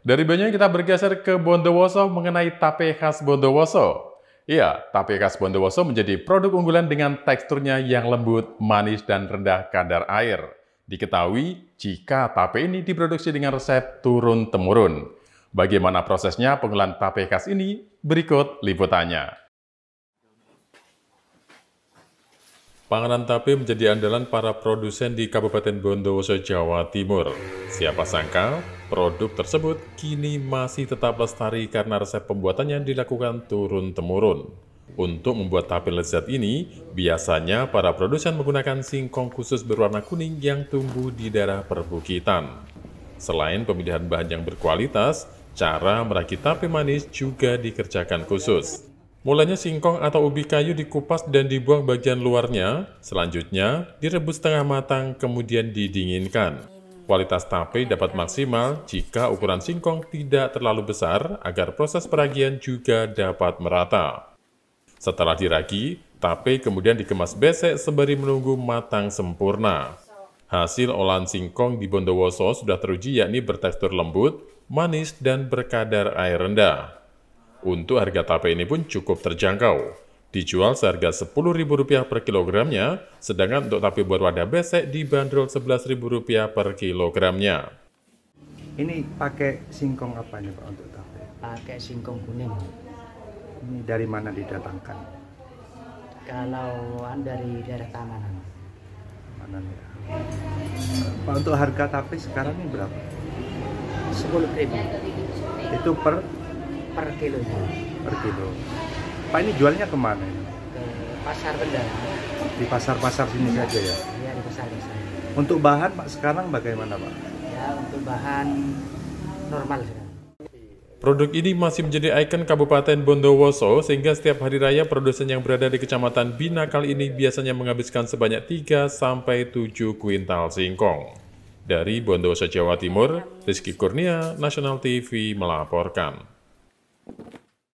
Dari Banyuwangi kita bergeser ke Bondowoso mengenai tape khas Bondowoso. Iya, tape khas Bondowoso menjadi produk unggulan dengan teksturnya yang lembut, manis, dan rendah kadar air. Diketahui jika tape ini diproduksi dengan resep turun-temurun. Bagaimana prosesnya pengolahan tape khas ini? Berikut liputannya. Panganan tape menjadi andalan para produsen di Kabupaten Bondowoso, Jawa Timur. Siapa sangka, produk tersebut kini masih tetap lestari karena resep pembuatannya dilakukan turun-temurun. Untuk membuat tape lezat ini, biasanya para produsen menggunakan singkong khusus berwarna kuning yang tumbuh di daerah perbukitan. Selain pemilihan bahan yang berkualitas, cara merakit tape manis juga dikerjakan khusus. Mulanya singkong atau ubi kayu dikupas dan dibuang bagian luarnya, selanjutnya direbus setengah matang kemudian didinginkan. Kualitas tape dapat maksimal jika ukuran singkong tidak terlalu besar agar proses peragian juga dapat merata. Setelah diragi, tape kemudian dikemas besek sembari menunggu matang sempurna. Hasil olahan singkong di Bondowoso sudah teruji yakni bertekstur lembut, manis, dan berkadar air rendah. Untuk harga tape ini pun cukup terjangkau. Dijual seharga Rp10.000 per kilogramnya, sedangkan untuk tape buat wadah besek dibanderol Rp11.000 per kilogramnya. Ini pakai singkong apa nih Pak untuk tape? Pakai singkong kuning. Ini dari mana didatangkan? Kalau dari daerah Tamanan. Tamanan ya. Pak, untuk harga tape sekarang ini berapa? Rp10.000. Itu per kilo. Pak, ini jualnya kemana? Ke pasar Kendal. Di pasar-pasar sini saja ya? Iya, di pasar-pasar. Untuk bahan Pak sekarang bagaimana Pak? Ya, untuk bahan normal sekarang. Produk ini masih menjadi ikon Kabupaten Bondowoso sehingga setiap hari raya produsen yang berada di Kecamatan Binakal ini biasanya menghabiskan sebanyak 3–7 kuintal singkong. Dari Bondowoso, Jawa Timur, Rizky Kurnia, Nasional TV melaporkan.